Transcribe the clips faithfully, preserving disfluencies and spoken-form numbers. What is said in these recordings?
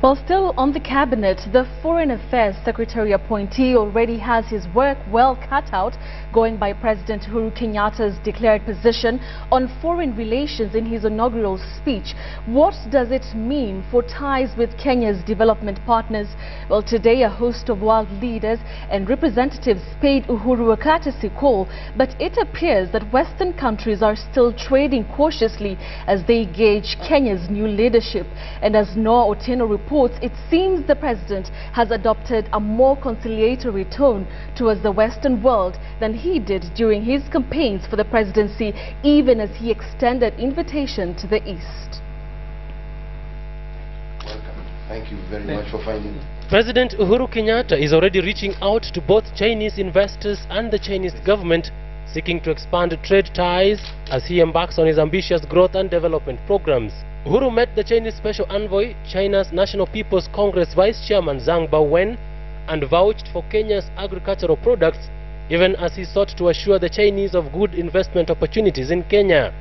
Well, still on the cabinet, the Foreign Affairs Secretary appointee already has his work well cut out, going by President Uhuru Kenyatta's declared position on foreign relations in his inaugural speech. What does it mean for ties with Kenya's development partners? Well, today a host of world leaders and representatives paid Uhuru a courtesy call, but it appears that Western countries are still trading cautiously as they gauge Kenya's new leadership. And as Noah Oteno reports, it seems the president has adopted a more conciliatory tone towards the Western world than he did during his campaigns for the presidency, even as he extended invitation to the East. Welcome. Thank you very much for finding me. President Uhuru Kenyatta is already reaching out to both Chinese investors and the Chinese government, seeking to expand trade ties as he embarks on his ambitious growth and development programs. Uhuru met the Chinese Special Envoy, China's National People's Congress Vice Chairman Zhang Baowen, and vouched for Kenya's agricultural products, even as he sought to assure the Chinese of good investment opportunities in Kenya.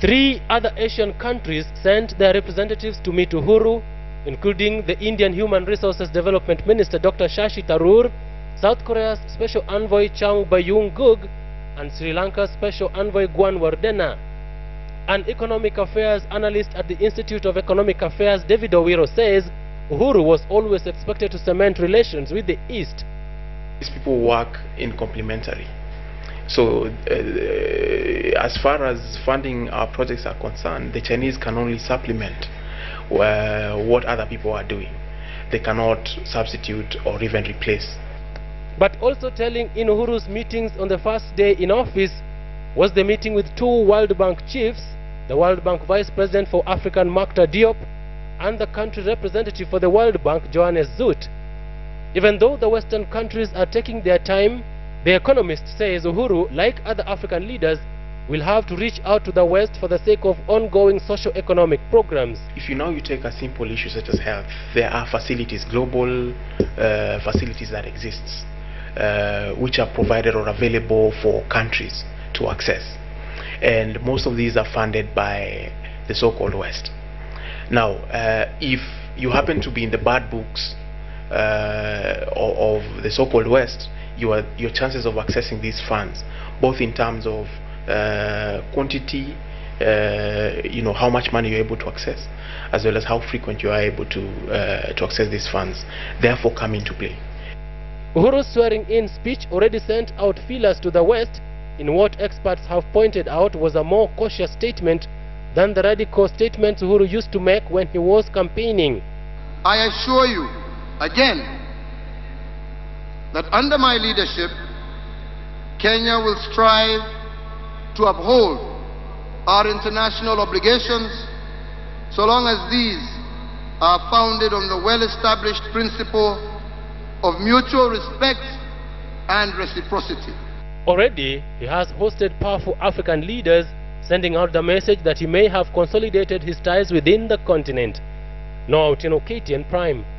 Three other Asian countries sent their representatives to meet Uhuru, including the Indian Human Resources Development Minister Doctor Shashi Tharoor, South Korea's Special Envoy Chang Bayung-Gug, and Sri Lanka's Special Envoy Guan Wardena. An economic affairs analyst at the Institute of Economic Affairs, David Owiro, says Uhuru was always expected to cement relations with the East. These people work in complementary. So uh, as far as funding our projects are concerned, the Chinese can only supplement uh, what other people are doing. They cannot substitute or even replace. But also telling in Uhuru's meetings on the first day in office was the meeting with two World Bank chiefs, the World Bank Vice President for Africa, Makhtar Diop, and the country representative for the World Bank, Johannes Zoot. Even though the Western countries are taking their time, the economist says Uhuru, like other African leaders, will have to reach out to the West for the sake of ongoing socio-economic programs. If you now you take a simple issue such as health, there are facilities, global uh, facilities that exist, Uh, which are provided or available for countries to access, and most of these are funded by the so-called West. Now uh, if you happen to be in the bad books uh, of, of the so-called West, you are, your chances of accessing these funds, both in terms of uh, quantity, uh, you know, how much money you're able to access, as well as how frequent you are able to, uh, to access these funds, therefore come into play. Uhuru's swearing-in speech already sent out feelers to the West in what experts have pointed out was a more cautious statement than the radical statements Uhuru used to make when he was campaigning. I assure you again that under my leadership, Kenya will strive to uphold our international obligations so long as these are founded on the well-established principle of mutual respect and reciprocity. Already, he has hosted powerful African leaders, sending out the message that he may have consolidated his ties within the continent. Noah Oteno, K T N Prime.